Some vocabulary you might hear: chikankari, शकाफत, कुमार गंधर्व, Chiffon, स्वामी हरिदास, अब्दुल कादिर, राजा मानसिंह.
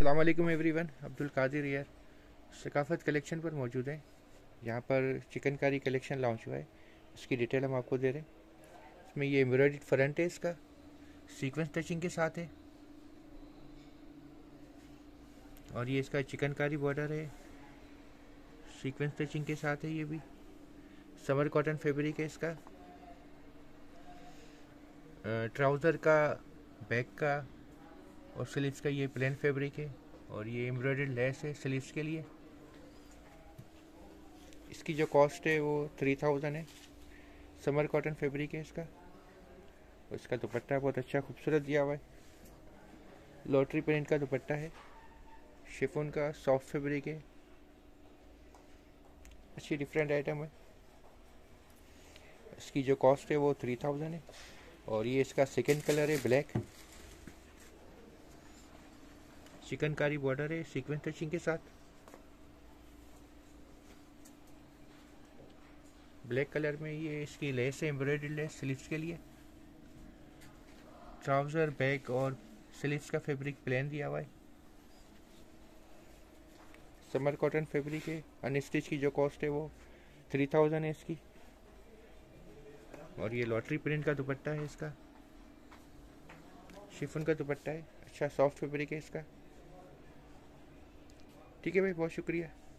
अस्सलाम वालेकुम एवरीवन, अब्दुल कादिर यार शकाफत कलेक्शन पर मौजूद है। यहाँ पर चिकनकारी कलेक्शन लॉन्च हुआ है, इसकी डिटेल हम आपको दे रहे हैं। इसमें ये एम्ब्रॉयडर्ड फ्रंट है, इसका सीक्वेंस टचिंग के साथ है और ये इसका चिकनकारी बॉर्डर है, सीक्वेंस टचिंग के साथ है। ये भी समर कॉटन फैब्रिक है। इसका ट्राउज़र का, बैक का और स्लीव्स का ये प्लेन फैब्रिक है और ये एम्ब्रॉयडर्ड लेस है स्लीव्स के लिए। इसकी जो कॉस्ट है वो 3000 है। समर कॉटन फैब्रिक है इसका। इसका दुपट्टा बहुत अच्छा खूबसूरत दिया हुआ है, लॉटरी प्रिंट का दुपट्टा है, शिफॉन का सॉफ्ट फैब्रिक है, अच्छी डिफरेंट आइटम है। इसकी जो कॉस्ट है वो 3000 है। और ये इसका सेकंड कलर है, ब्लैक, चिकनकारी बॉर्डर है सीक्वेंस टचिंग के साथ, ब्लैक कलर में। ये इसकी लेस है, एम्ब्रॉयडरी लेस स्लीव्स के लिए। ट्राउजर, बैक और स्लीव्स का फैब्रिक प्लेन दिया हुआ है। समर कॉटन फैब्रिक है। अनस्टिच की जो कॉस्ट है वो 3000 है इसकी। और ये लॉटरी प्रिंट का दुपट्टा है, इसका शिफॉन का दुपट्टा है, अच्छा सॉफ्ट फैब्रिक है इसका। ठीक है भाई, बहुत शुक्रिया।